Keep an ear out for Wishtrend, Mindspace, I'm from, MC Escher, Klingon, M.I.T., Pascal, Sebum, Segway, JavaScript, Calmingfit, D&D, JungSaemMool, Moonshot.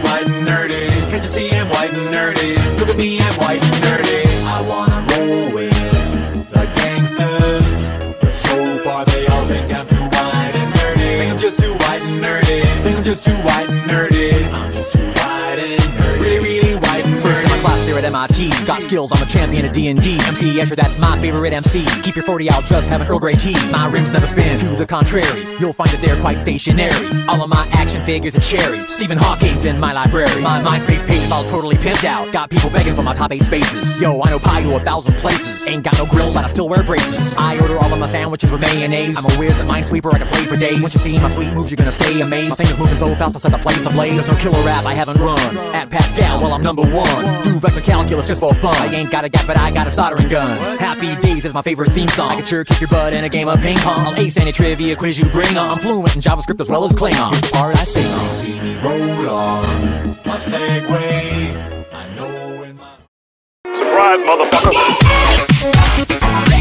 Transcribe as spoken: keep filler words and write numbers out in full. white and nerdy. Can't you see I'm white and nerdy? Look at me, I'm white and nerdy. I wanna roll with the gangsters, but so far they all think I'm too white and nerdy. Think I'm just too white and nerdy. Think I'm just too white and nerdy. I'm just too white and nerdy. Really, really white and nerdy. First in my class there at M I T. Got skills, I'm a champion of D and D. M C Escher, that's my favorite M C. Keep your forty, I'll just have an Earl Grey tea. My rims never spin, to the contrary. You'll find that they're quite stationary. All of my action figures are cherry. Stephen Hawking's in my library. My Mindspace page is all totally pimped out. Got people begging for my top eight spaces. Yo, I know pie to a thousand places. Ain't got no grills, but I still wear braces. I order all of my sandwiches with mayonnaise. I'm a whiz, a minesweeper, I can play for days. Once you see my sweet moves, you're gonna stay amazed. My fingers moving so fast, I'll set the place ablaze. There's no killer rap I haven't run. At Pascal, well, I'm number one. Do vector calculus just for fun. I ain't got a gap, but I got a soldering gun. Happy Days is my favorite theme song. I can sure kick your butt in a game of ping pong. I'll ace any trivia quiz you bring on. I'm fluent in JavaScript as well as Klingon. Part I sing on. See me roll on my Segway. I know in my surprise, motherfucker.